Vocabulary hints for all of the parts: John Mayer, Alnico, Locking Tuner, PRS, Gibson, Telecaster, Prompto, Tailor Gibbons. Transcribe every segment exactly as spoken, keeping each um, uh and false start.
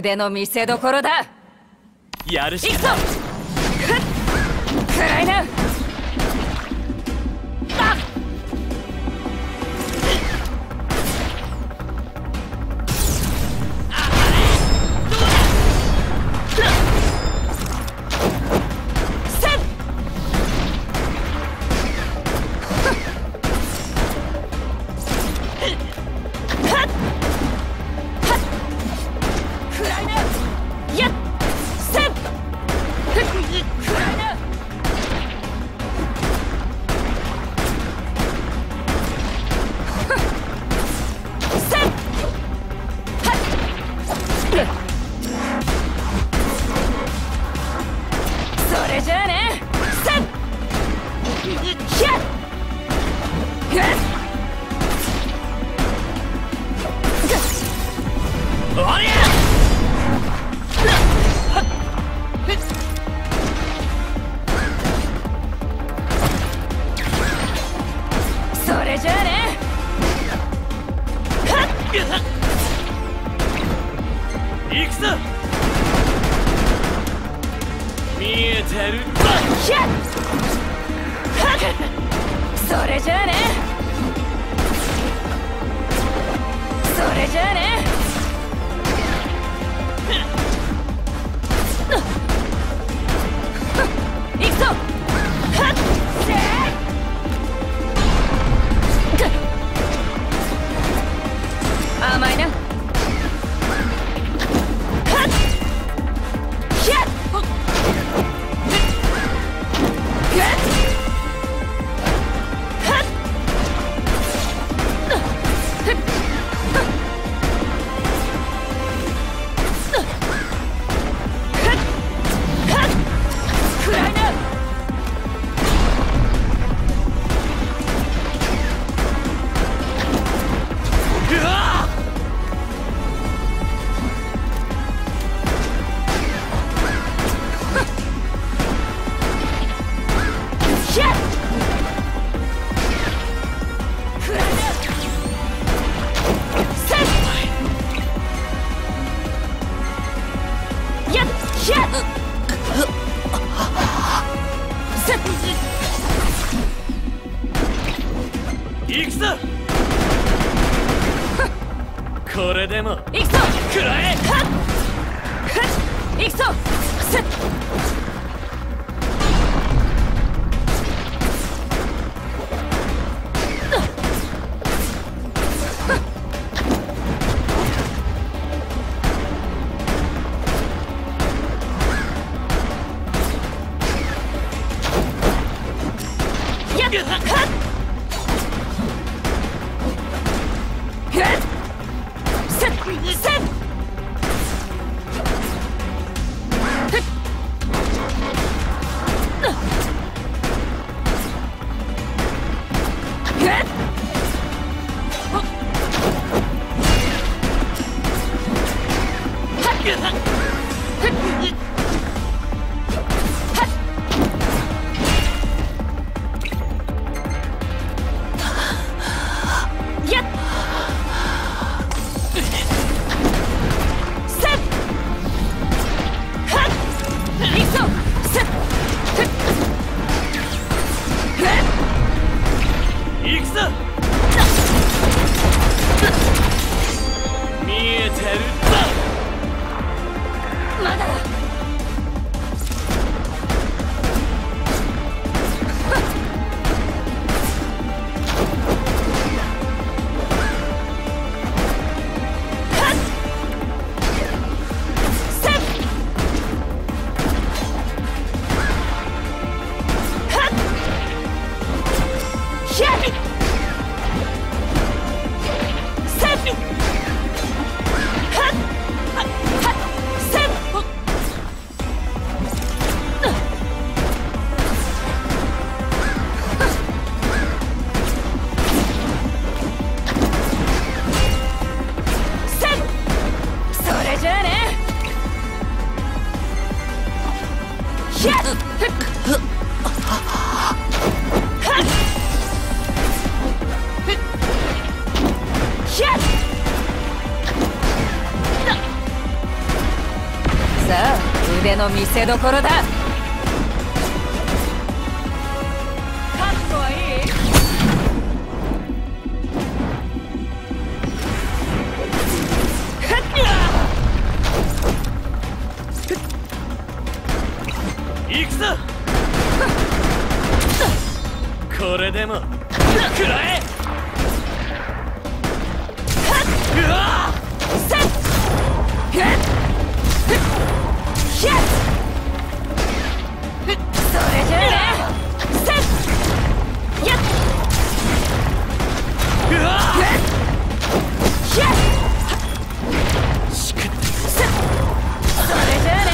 腕の見せどころだ。やるし行くぞ。くらいな。腕の見せどころだ。行くぞ。これでも食らえ。うわせっへっへっへっ、それじゃあせっやっ、うわへっへっ、しくっせっ、それじゃあね。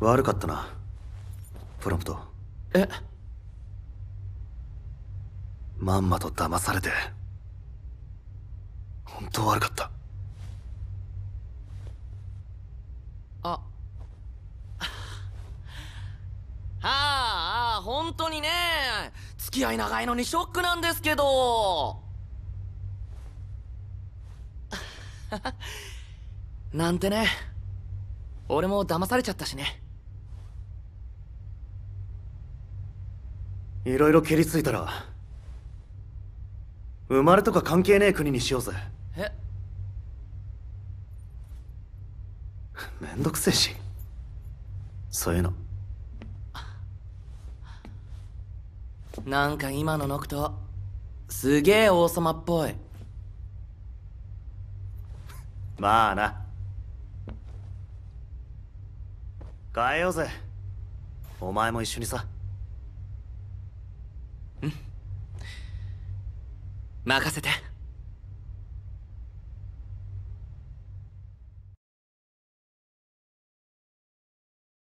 悪かったなプロンプト。え、まんまと騙されて本当悪かった。あああ、本当にね、付き合い長いのにショックなんですけどなんてね、俺も騙されちゃったしね。いろいろ蹴りついたら生まれとか関係ねえ国にしようぜ。え、めんどくせえしそういうの。なんか今のノクトすげえ王様っぽいまあな、変えようぜ、お前も一緒にさ。うん、任せて。